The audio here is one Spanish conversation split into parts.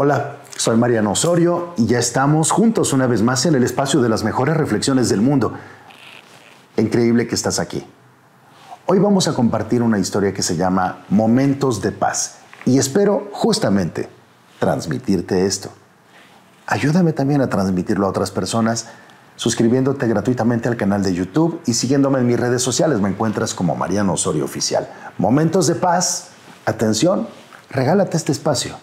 Hola, soy Mariano Osorio y ya estamos juntos una vez más en el espacio de las mejores reflexiones del mundo. Increíble que estás aquí. Hoy vamos a compartir una historia que se llama Momentos de Paz y espero justamente transmitirte esto. Ayúdame también a transmitirlo a otras personas suscribiéndote gratuitamente al canal de YouTube y siguiéndome en mis redes sociales. Me encuentras como Mariano Osorio Oficial. Momentos de Paz. Atención, regálate este espacio.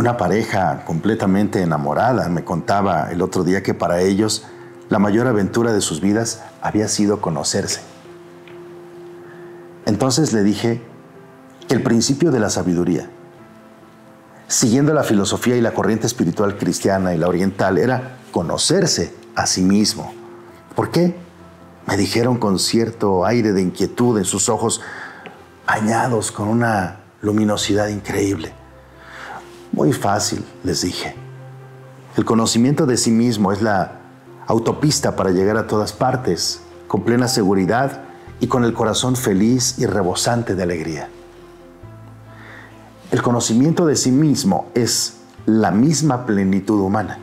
Una pareja completamente enamorada me contaba el otro día que para ellos la mayor aventura de sus vidas había sido conocerse. Entonces le dije que el principio de la sabiduría, siguiendo la filosofía y la corriente espiritual cristiana y la oriental, era conocerse a sí mismo. ¿Por qué? Me dijeron con cierto aire de inquietud en sus ojos, bañados con una luminosidad increíble. Muy fácil, les dije. El conocimiento de sí mismo es la autopista para llegar a todas partes, con plena seguridad y con el corazón feliz y rebosante de alegría. El conocimiento de sí mismo es la misma plenitud humana.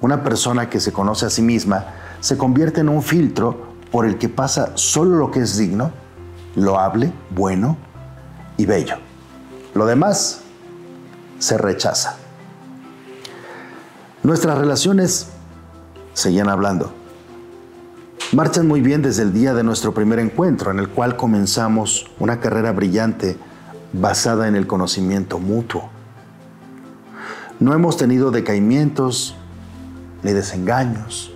Una persona que se conoce a sí misma se convierte en un filtro por el que pasa solo lo que es digno, loable, bueno y bello. Lo demás se rechaza. Nuestras relaciones, seguían hablando, marchan muy bien desde el día de nuestro primer encuentro, en el cual comenzamos una carrera brillante basada en el conocimiento mutuo. No hemos tenido decaimientos, ni desengaños,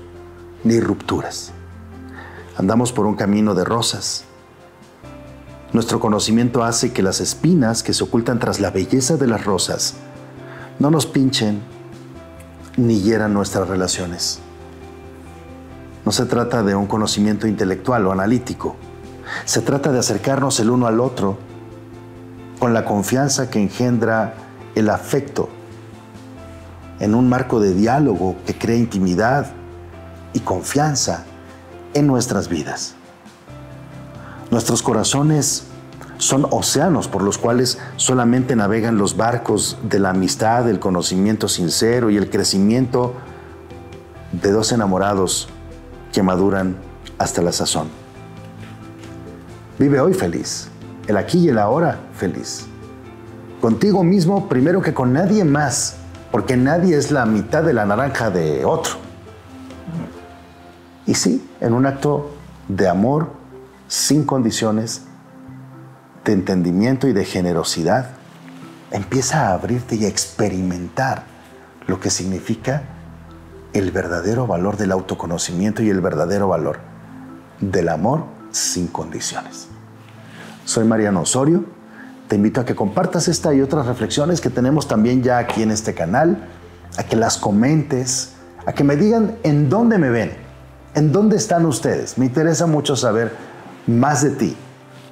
ni rupturas. Andamos por un camino de rosas. Nuestro conocimiento hace que las espinas que se ocultan tras la belleza de las rosas no nos pinchen ni hieran nuestras relaciones. No se trata de un conocimiento intelectual o analítico. Se trata de acercarnos el uno al otro con la confianza que engendra el afecto en un marco de diálogo que crea intimidad y confianza en nuestras vidas. Nuestros corazones son océanos por los cuales solamente navegan los barcos de la amistad, el conocimiento sincero y el crecimiento de dos enamorados que maduran hasta la sazón. Vive hoy feliz, el aquí y el ahora feliz. Contigo mismo primero que con nadie más, porque nadie es la mitad de la naranja de otro. Y sí, en un acto de amor, sin condiciones, de entendimiento y de generosidad, empieza a abrirte y a experimentar lo que significa el verdadero valor del autoconocimiento y el verdadero valor del amor sin condiciones. Soy Mariano Osorio, te invito a que compartas esta y otras reflexiones que tenemos también ya aquí en este canal, a que las comentes, a que me digan en dónde me ven, en dónde están ustedes. Me interesa mucho saber más de ti.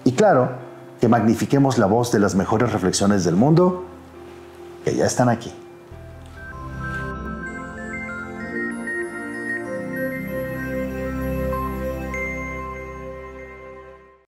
Y claro, que magnifiquemos la voz de las mejores reflexiones del mundo que ya están aquí.